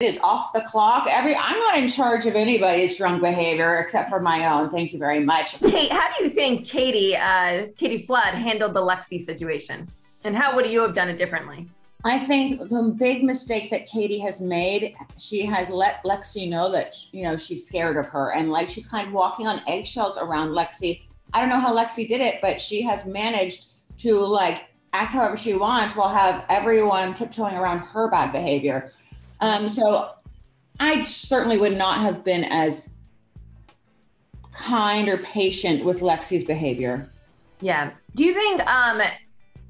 It is off the clock. I'm not in charge of anybody's drunk behavior except for my own. Thank you very much. Kate, how do you think Katie Flood handled the Lexi situation? And how would you have done it differently? I think the big mistake that Katie has made, she has let Lexi know that, she's scared of her. And like, she's kind of walking on eggshells around Lexi. I don't know how Lexi did it, but she has managed to act however she wants while have everyone tiptoeing around her bad behavior. So I certainly would not have been as kind or patient with Lexi's behavior. Yeah. Do you think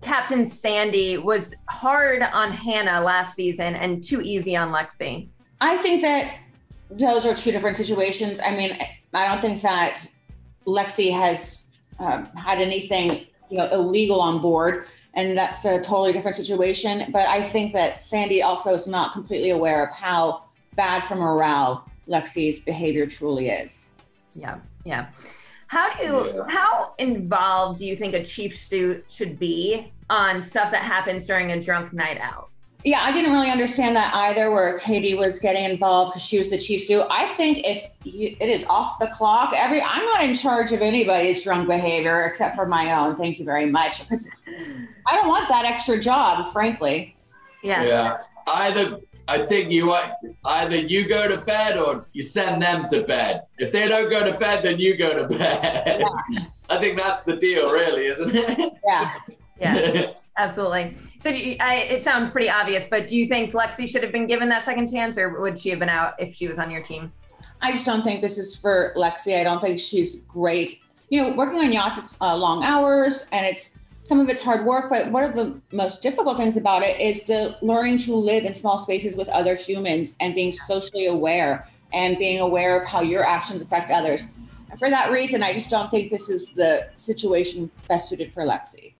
Captain Sandy was hard on Hannah last season and too easy on Lexi? I think that those are two different situations. I mean, I don't think that Lexi has had anything illegal on board, and that's a totally different situation. But I think that Sandy also is not completely aware of how bad for morale Lexi's behavior truly is. Yeah, yeah. How involved do you think a chief stew should be on stuff that happens during a drunk night out? Yeah, I didn't really understand that either, where Katie was getting involved because she was the chief stew. I think it is off the clock. I'm not in charge of anybody's drunk behavior except for my own. Thank you very much. I don't want that extra job, frankly. Yeah. Yeah. Either you go to bed or you send them to bed. If they don't go to bed, then you go to bed. Yeah. I think that's the deal, really, isn't it? Yeah. Yeah. Absolutely. So it sounds pretty obvious, but do you think Lexi should have been given that second chance, or would she have been out if she was on your team? I just don't think this is for Lexi. I don't think she's great. Working on yachts is long hours, and some of it's hard work, but one of the most difficult things about it is the learning to live in small spaces with other humans and being socially aware and being aware of how your actions affect others. And for that reason, I just don't think this is the situation best suited for Lexi.